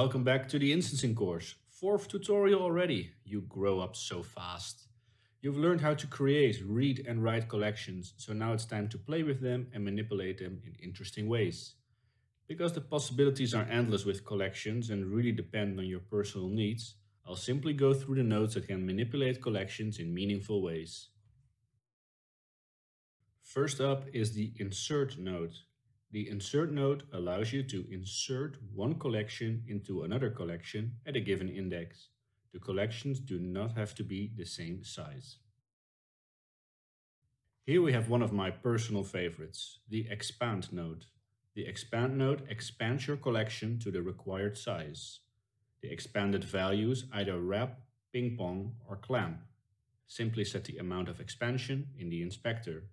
Welcome back to the instancing course. 4th tutorial already. You grow up so fast. You've learned how to create, read and write collections, so now it's time to play with them and manipulate them in interesting ways. Because the possibilities are endless with collections and really depend on your personal needs, I'll simply go through the nodes that can manipulate collections in meaningful ways. First up is the insert node. The insert node allows you to insert one collection into another collection at a given index. The collections do not have to be the same size. Here we have one of my personal favorites, the expand node. The expand node expands your collection to the required size. The expanded values either wrap, ping pong or clamp. Simply set the amount of expansion in the inspector.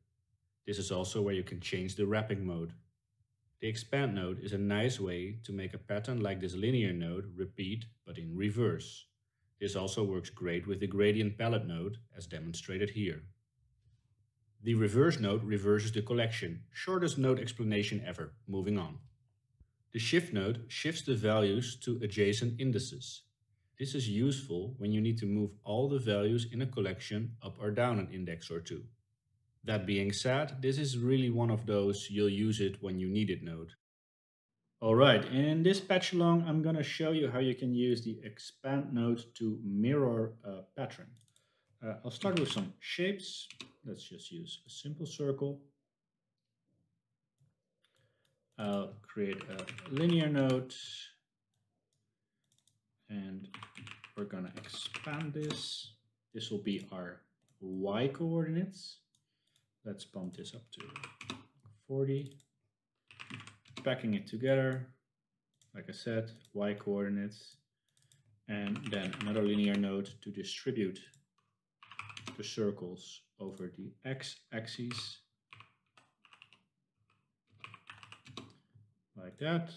This is also where you can change the wrapping mode. The expand node is a nice way to make a pattern like this linear node repeat, but in reverse. This also works great with the gradient palette node, as demonstrated here. The reverse node reverses the collection. Shortest node explanation ever. Moving on. The shift node shifts the values to adjacent indices. This is useful when you need to move all the values in a collection up or down an index or two. That being said, this is really one of those you'll use it when you need it node. Alright, in this patch along I'm going to show you how you can use the expand node to mirror a pattern. I'll start with some shapes. Let's just use a simple circle. I'll create a linear node and we're going to expand this. This will be our Y coordinates. Let's bump this up to 40, packing it together, like I said, Y coordinates, and then another linear node to distribute the circles over the X axis, like that.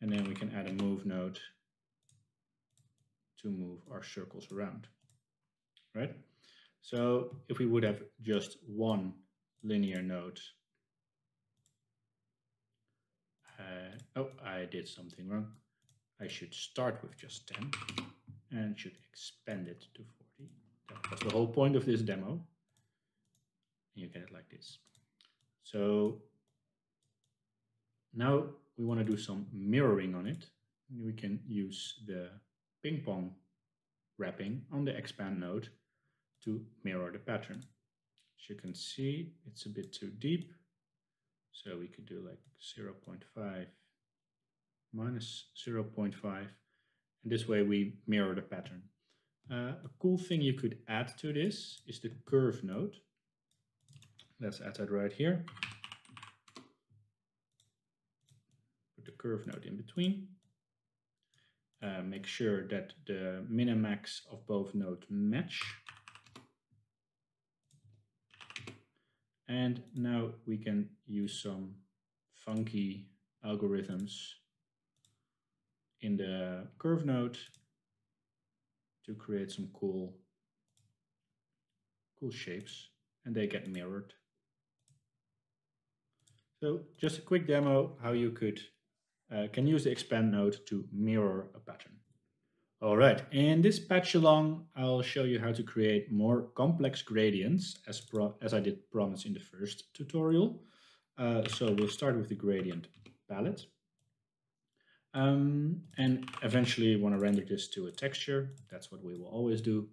And then we can add a move node to move our circles around, right? So if we would have just one linear node, oh, I did something wrong. I should start with just 10 and should expand it to 40. That was the whole point of this demo. You get it like this. So now we want to do some mirroring on it. We can use the ping pong wrapping on the expand node to mirror the pattern. As you can see, it's a bit too deep, so we could do like 0.5 minus 0.5, and this way we mirror the pattern. A cool thing you could add to this is the curve node. Let's add that right here. Put the curve node in between. Make sure that the min and max of both nodes match. And now we can use some funky algorithms in the curve node to create some cool shapes, and they get mirrored. So just a quick demo how you could can use the expand node to mirror a pattern. All right, in this patch along, I'll show you how to create more complex gradients as I did promise in the first tutorial. So we'll start with the gradient palette. And eventually want to render this to a texture. That's what we will always do.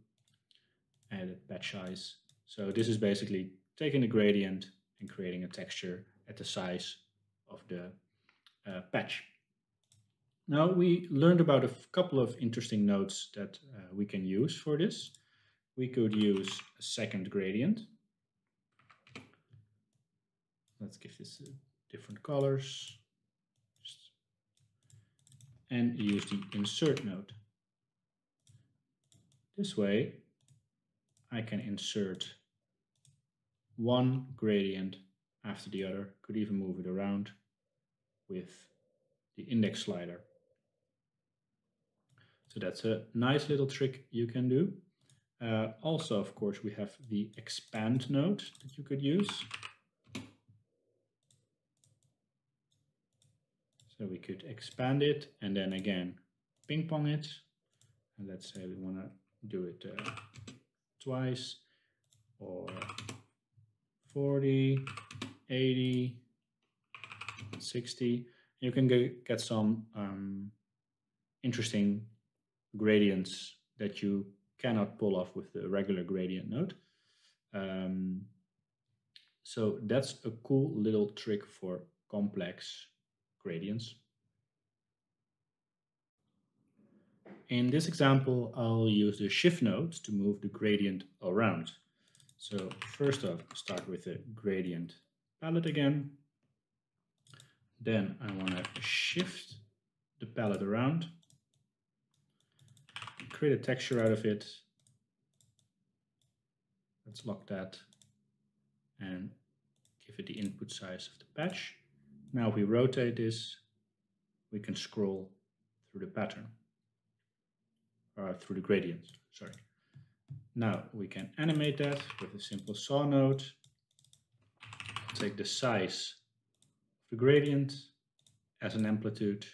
Add a patch size. So this is basically taking the gradient and creating a texture at the size of the patch. Now we learned about a couple of interesting nodes that we can use for this. We could use a second gradient. Let's give this different colors. And use the insert node. This way I can insert one gradient after the other. Could even move it around with the index slider. So that's a nice little trick you can do. Also, of course, we have the expand node that you could use. So we could expand it and then again ping pong it. And let's say we want to do it twice, or 40, 80, 60. You can get some interesting gradients that you cannot pull off with the regular gradient node. So that's a cool little trick for complex gradients. In this example, I'll use the shift node to move the gradient around. So first off, start with the gradient palette again. Then I want to shift the palette around, create a texture out of it. Let's lock that and give it the input size of the patch. Now if we rotate this, we can scroll through the pattern, or through the gradient, sorry. Now we can animate that with a simple saw node. Take the size of the gradient as an amplitude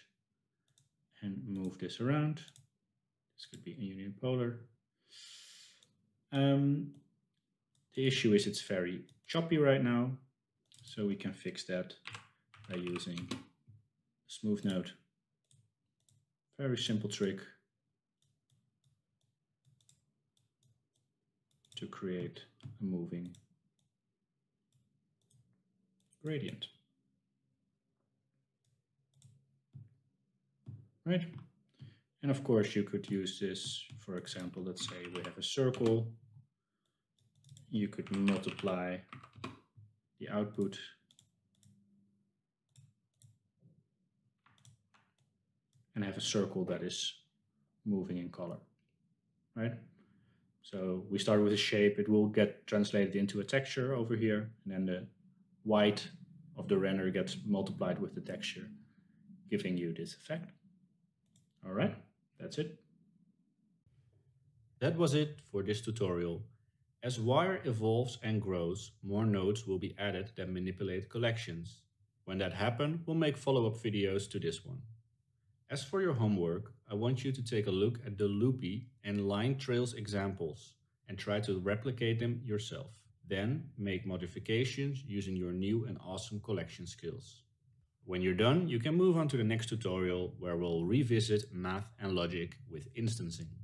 and move this around. This could be a unipolar. The issue is it's very choppy right now, so we can fix that by using a smooth node. Very simple trick to create a moving gradient. Right? And of course you could use this, for example, let's say we have a circle. You could multiply the output and have a circle that is moving in color, right? So we start with a shape, it will get translated into a texture over here, and then the white of the render gets multiplied with the texture, giving you this effect. All right, that's it. That was it for this tutorial. As Wire evolves and grows, more nodes will be added that manipulate collections. When that happens, we'll make follow-up videos to this one. As for your homework, I want you to take a look at the loopy and line trails examples and try to replicate them yourself. Then make modifications using your new and awesome collection skills. When you're done, you can move on to the next tutorial where we'll revisit math and logic with instancing.